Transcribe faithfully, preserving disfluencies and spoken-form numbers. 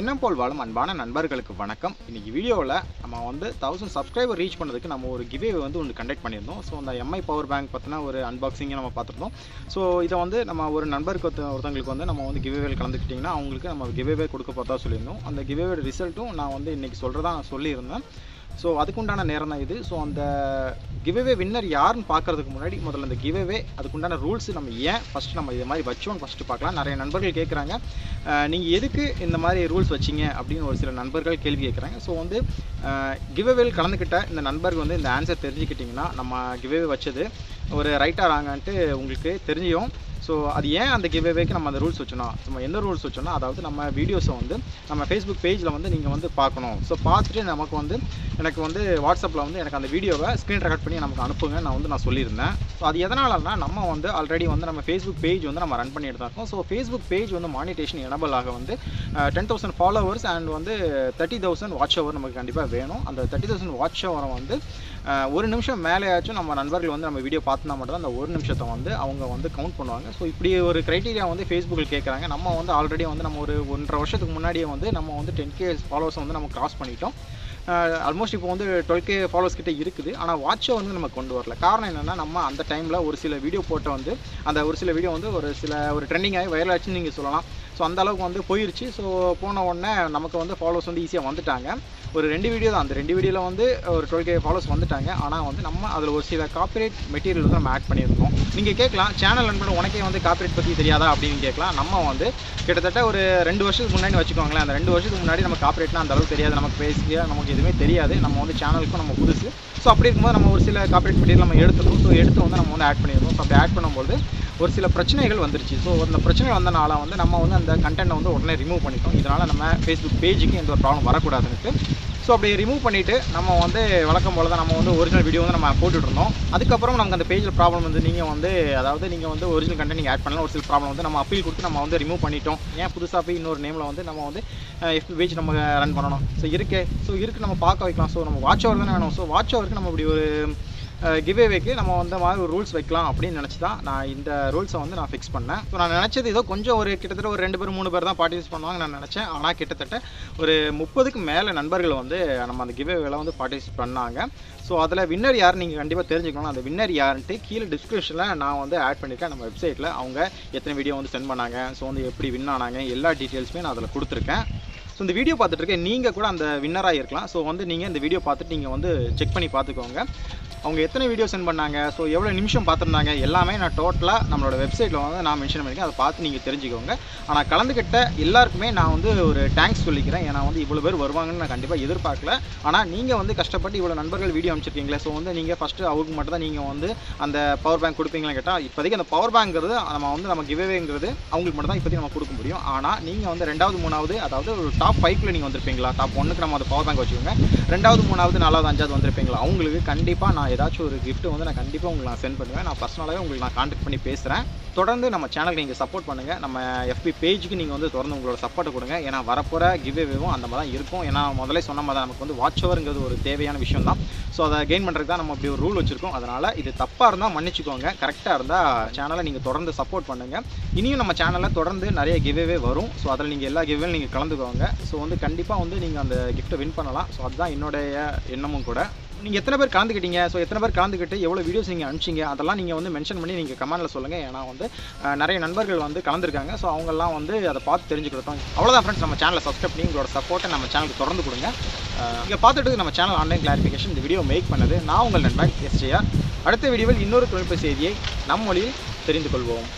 என்னும் போல் வாழும் அன்பான நண்பர்களுக்கு வணக்கம். இன்றைக்கி வீடியோவில் நம்ம வந்து தௌசண்ட் சப்ஸ்கிரைபர் ரீச் பண்ணுறதுக்கு நம்ம ஒரு கிவ்வே வந்து ஒன்று கண்டக்ட் பண்ணியிருந்தோம். ஸோ அந்த எம்ஐ பவர் பேங்க் பார்த்தினா ஒரு அன்பாக்சிங்கை நம்ம பார்த்துருந்தோம். ஸோ இதை வந்து நம்ம ஒரு நண்பருக்கு ஒருத்தவங்களுக்கு வந்து நம்ம வந்து கிவ்வேவில் கலந்துக்கிட்டிங்கன்னா அவங்களுக்கு நம்ம கிவ்வே கொடுக்க பார்த்தா சொல்லியிருந்தோம். அந்த கிவ்வேவோட ரிசல்ட்டும் நான் வந்து இன்றைக்கி சொல்கிறதா நான் சொல்லியிருந்தேன். ஸோ அதுக்குண்டான நேரம் தான் இது. ஸோ அந்த கிவ்வே வின்னர் யாருன்னு பார்க்குறதுக்கு முன்னாடி முதல்ல அந்த கிவ்வே அதுக்குண்டான ரூல்ஸ் நம்ம ஏன் ஃபஸ்ட்டு நம்ம இது மாதிரி வச்சோன்னு ஃபஸ்ட்டு பார்க்கலாம். நிறைய நண்பர்கள் கேட்குறாங்க, நீங்கள் எதுக்கு இந்த மாதிரி ரூல்ஸ் வச்சிங்க அப்படின்னு ஒரு சில நண்பர்கள் கேள்வி கேட்குறாங்க. ஸோ வந்து கிவ்வேவில் கலந்துக்கிட்ட இந்த நண்பர்கள் வந்து இந்த ஆன்சர் தெரிஞ்சுக்கிட்டிங்கன்னா நம்ம கிவ்வே வச்சது ஒரு ரைட்டாக ராங்கன்ட்டு உங்களுக்கு தெரிஞ்சிடும். ஸோ அது ஏன் அந்த கிவ்வேக்கு நம்ம அந்த ரூல்ஸ் வச்சோம்னா, நம்ம என்ன ரூல்ஸ் வச்சோம்னா, அதாவது நம்ம வீடியோஸை வந்து நம்ம ஃபேஸ்புக் பேஜில் வந்து நீங்கள் வந்து பார்க்கணும். ஸோ பார்த்துட்டு நமக்கு வந்து எனக்கு வந்து வாட்ஸ்அப்பில் வந்து எனக்கு அந்த வீடியோவை ஸ்க்ரீன் ரெக்கார்ட் பண்ணி நமக்கு அனுப்புங்க நான் வந்து நான் சொல்லியிருந்தேன். ஸோ அது எதனாலன்னா நம்ம வந்து ஆல்ரெடி வந்து நம்ம ஃபேஸ்புக் பேஜ் வந்து நம்ம ரன் பண்ணிட்டு தான் இருக்கோம். ஸோ ஃபேஸ்புக் பேஜ் வந்து மானிட்டேஷன் எனபிள் ஆக வந்து டென் தௌசண்ட் ஃபாலோவர்ஸ் அண்ட் வந்து தேர்ட்டி தௌசண்ட் வாட்ச் ஹவர் நமக்கு கண்டிப்பாக வேணும். அந்த தேர்ட்டி தௌசண்ட் வாட்ச் ஹவரை வந்து ஒரு நிமிஷம் மேலேயாச்சும் நம்ம நண்பர்கள் வந்து நம்ம வீடியோ பார்த்துனா மட்டும் தான் அந்த ஒரு நிமிஷத்தை வந்து அவங்க வந்து கவுண்ட் பண்ணுவாங்க. ஸோ இப்படி ஒரு க்ரைட்டீரியா வந்து ஃபேஸ்புக்கில் கேட்குறாங்க. நம்ம வந்து ஆல்ரெடி வந்து நம்ம ஒரு ஒன்றரை வருஷத்துக்கு முன்னாடியே வந்து நம்ம வந்து டென் கே ஃபாலோவர்ஸை வந்து நம்ம கிராஸ் பண்ணிட்டோம். ஆல்மோஸ்ட் இப்போ வந்து டுவெல் கே ஃபாலோவர்ஸ் கிட்டே இருக்குது. ஆனால் வாட்சை வந்து நம்ம கொண்டு வரல. காரணம் என்னென்னா நம்ம அந்த டைமில் ஒரு சில வீடியோ போட்ட வந்து அந்த ஒரு சில வீடியோ வந்து ஒரு சில ஒரு ட்ரெண்டிங் ஆகி வைரல் ஆச்சுன்னு நீங்கள் சொல்லலாம். ஸோ அந்தளவுக்கு வந்து போயிடுச்சு. ஸோ போன உடனே நமக்கு வந்து ஃபாலோவர்ஸ் வந்து ஈஸியாக வந்துட்டாங்க. ஒரு ரெண்டு வீடியோ தான், அந்த ரெண்டு வீடியோவில் வந்து ஒரு டுவெல் கே ஃபாலோவர்ஸ் வந்துட்டாங்க. ஆனால் வந்து நம்ம அதில் ஒரு சில காப்பிரைட் மெட்டீரியல் வந்து நம்ம ஆட் பண்ணியிருக்கோம். நீங்கள் கேட்கலாம், சேனல் நண்பர்கள் உனக்கே வந்து காப்பிரைட் பற்றி தெரியாதா அப்படின்னு கேட்கலாம். நம்ம வந்து கிட்டத்தட்ட ஒரு ரெண்டு வருஷத்துக்கு முன்னாடி வச்சுக்கோங்களேன். அந்த ரெண்டு வருஷத்துக்கு முன்னாடி நம்ம காப்பிரைட்னா அந்தளவுக்கு தெரியாது, நமக்கு பேசிக்க நமக்கு எதுவுமே தெரியாது. நம்ம வந்து சேனலுக்கும் நம்ம புதுசு. ஸோ அப்படி இருக்கும்போது நம்ம ஒரு சில காப்பிரைட் மெட்டீரியல் நம்ம எடுத்துக்கணும். ஸோ எடுத்து வந்து நம்ம வந்து ஆட் பண்ணியிருக்கோம். ஸோ அப்படி ஆட் பண்ணும்போது ஒரு சில பிரச்சனைகள் வந்துருச்சு. ஸோ அந்த பிரச்சனை வந்தனால வந்து நம்ம வந்து அந்த கண்டென்ட்டை வந்து உடனே ரிமூவ் பண்ணிட்டோம். இதனால் நம்ம ஃபேஸ்புக் பேஜுக்கு எந்த ஒரு ப்ராப்ளம் வரக்கூடாதுன்னு ஸோ அப்படி ரிமூவ் பண்ணிவிட்டு நம்ம வந்து வழக்கம் போல் தான் நம்ம வந்து ஒரிஜினல் வீடியோ வந்து நம்ம போட்டுட்ருந்தோம். அதுக்கப்புறம் நமக்கு அந்த பேஜில் ப்ராப்ளம் வந்து நீங்கள் வந்து அதாவது நீங்கள் வந்து ஒரிஜினல் கண்டென்ட் நீங்கள் ஆட் பண்ணலாம். ஒரு சில ப்ராப்ளம் வந்து நம்ம அப்பீல் கொடுத்து நம்ம வந்து ரிமூவ் பண்ணிட்டோம். ஏன் புதுசாக போய் இன்னொரு நேமில் வந்து நம்ம வந்து எஃபி பேஜ் நம்ம ரன் பண்ணணும். ஸோ இருக்கே ஸோ இருக்குது நம்ம பார்க்க வைக்கலாம். ஸோ நம்ம வாட்ச் ஓவர் தானே வேணும். ஸோ வாட்ச் ஓவருக்கு நம்ம இப்படி ஒரு கிவ்வேக்கு நம்ம அந்த மாதிரி ஒரு ரூல்ஸ் வைக்கலாம் அப்படின்னு நினச்சி தான் நான் இந்த ரூல்ஸை வந்து நான் ஃபிக்ஸ் பண்ணேன். ஸோ நான் நினச்சது ஏதோ கொஞ்சம் ஒரு கிட்டத்தட்ட ஒரு ரெண்டு பேர் மூணு பேர் தான் பார்ட்டிசிபேட் பண்ணுவாங்க நான் நினச்சேன். ஆனால் கிட்டத்தட்ட ஒரு முப்பதுக்கு மேலே நண்பர்கள் வந்து நம்ம அந்த கிவ்வேவில் வந்து பார்ட்டிசிபேட் பண்ணாங்க. ஸோ அதில் வின்னர் யார் நீங்கள் கண்டிப்பாக தெரிஞ்சுக்கணும். அந்த வின்னர் யாருன்ட்டு கீழே டிஸ்கிரிப்ஷனில் நான் வந்து ஆட் பண்ணியிருக்கேன். நம்ம வெப்சைட்டில் அவங்க எத்தனை வீடியோ வந்து சென்ட் பண்ணாங்க, ஸோ வந்து எப்படி வின் ஆனாங்க, எல்லா டீட்டெயில்ஸுமே நான் அதில் கொடுத்துருக்கேன். ஸோ இந்த வீடியோ பார்த்துட்டு இருக்கேன் நீங்கள் கூட அந்த வின்னராக இருக்கலாம். ஸோ வந்து நீங்கள் இந்த வீடியோ பார்த்துட்டு நீங்கள் வந்து செக் பண்ணி பார்த்துக்கோங்க அவங்க எத்தனை வீடியோ சென்ட் பண்ணாங்க, ஸோ எவ்வளோ நிமிஷம் பார்த்துருந்தாங்க, எல்லாமே நான் டோட்டலாக நம்மளோட வெப்சைட்டில் வந்து நான் மென்ஷன் பண்ணியிருக்கேன். அதை பார்த்து நீங்கள் தெரிஞ்சுக்கோங்க. ஆனால் கலந்துக்கிட்ட எல்லாருக்குமே நான் வந்து ஒரு தேங்க்ஸ் சொல்லிக்கிறேன். ஏன்னா வந்து இவ்வளோ பேர் வருவாங்கன்னு நான் கண்டிப்பாக எதிர்பார்க்கல. ஆனால் நீங்கள் வந்து கஷ்டப்பட்டு இவ்வளோ நண்பர்கள் வீடியோ அனுப்பிச்சிருக்கீங்களே. ஸோ வந்து நீங்கள் ஃபஸ்ட்டு அவருக்கு மட்டும் தான் நீங்கள் வந்து அந்த பவர் பேங்க் கொடுப்பீங்களா கேட்டால் இப்போதைக்கு அந்த பவர் பேங்க்கிறது நம்ம வந்து நம்ம கிவ்வேங்கிறது அவங்களுக்கு மட்டும் தான் இப்போதைக்கு நம்ம கொடுக்க முடியும். ஆனால் நீங்கள் வந்து ரெண்டாவது மூணாவது அதாவது ஒரு டாப் ஃபைவ்ல நீங்கள் வந்திருப்பீங்களா, டாப் ஒன்றுக்கு நம்ம அந்த பவர் பேங்க் வச்சுக்கோங்க, ரெண்டாவது மூணாவது நாலாவது அஞ்சாவது வந்திருப்பீங்களா, அவங்களுக்கு கண்டிப்பாக நான் ஏதாச்சும் ஒரு கிஃப்ட் வந்து நான் கண்டிப்பாக உங்களுக்கு நான் சென்ட் பண்ணுவேன். நான் பர்சனலாகவே உங்களுக்கு நான் காண்டாக்ட் பண்ணி பேசுகிறேன். தொடர்ந்து நம்ம சேனலுக்கு நீங்கள் சப்போர்ட் பண்ணுங்கள். நம்ம எஃபி பேஜுக்கு நீங்கள் வந்து தொடர்ந்து உங்களோட சப்போர்ட்டை கொடுங்க. ஏன்னா வரப்போகிற கிவ்வேவும் அந்த மாதிரி தான் இருக்கும். ஏன்னா முதலே சொன்ன மாதிரி தான் நமக்கு வந்து வாட்ச் ஓவருங்கிறது ஒரு தேவையான விஷயம் தான். ஸோ அதை கெயின் பண்ணுறதுக்கு தான் நம்ம இப்படி ஒரு ரூல் வச்சுருக்கோம். அதனால் இது தப்பாக இருந்தால் மன்னிச்சுக்கோங்க. கரெக்டாக இருந்தால் சேனலை நீங்கள் தொடர்ந்து சப்போர்ட் பண்ணுங்கள். இனியும் நம்ம சேனலில் தொடர்ந்து நிறைய கிவ்வே வரும். ஸோ அதில் நீங்கள் எல்லா கிவ்வேலும் நீங்கள் கலந்துக்கோங்க. ஸோ வந்து கண்டிப்பாக வந்து நீங்கள் அந்த கிஃப்ட்டை வின் பண்ணலாம். ஸோ அதுதான் என்னுடைய எண்ணமும் கூட. நீங்கள் எத்தனை பேர் கலந்துக்கிட்டீங்க, ஸோ எத்தனை பேர் கலந்துக்கிட்டு எவ்வளோ வீடியோஸ் நீங்கள் அனுப்பிச்சிங்க, அதெல்லாம் நீங்கள் வந்து மென்ஷன் பண்ணி நீங்கள் கமெண்டில் சொல்லுங்கள். ஏன்னா வந்து நிறைய நண்பர்கள் வந்து கலந்துருக்காங்க. ஸோ அவங்கெல்லாம் வந்து அதை பார்த்து தெரிஞ்சுக்கிட்டோம். அவ்வளோதான் ஃப்ரெண்ட்ஸ், நம்ம சேனலை சப்ஸ்கிரைப் பண்ணி உங்களோட சப்போர்ட்டை நம்ம சேனலுக்கு தொடர்ந்து கொடுங்க. இங்கே பார்த்துட்டு நம்ம சேனல் ஆன்லைன் கிளாரிஃபிகேஷன் இந்த வீடியோ மேக் பண்ணது நான் உங்கள் நண்பன் எஸ்ஜேஆர். அடுத்த வீடியோவில் இன்னொரு தொழில்நுட்ப செய்தியை நம் மொழியில் தெரிந்து கொள்வோம்.